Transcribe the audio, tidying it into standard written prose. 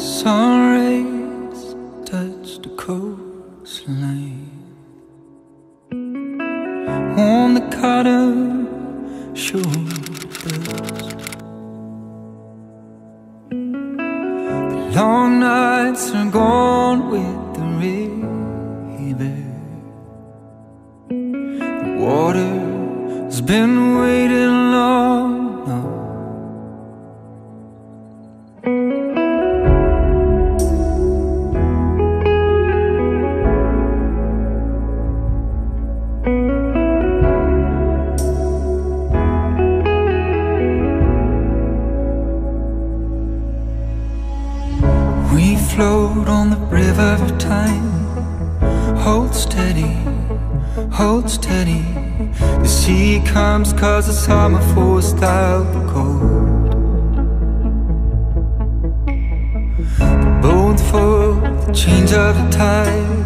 Sun rays touch the coastline. On the cotton shoulders, the long nights are gone with the river. The water's been waiting long enough. We float on the river of time. Hold steady, hold steady. The sea comes 'cause the summer forced out the cold. The boat for the change of the tide.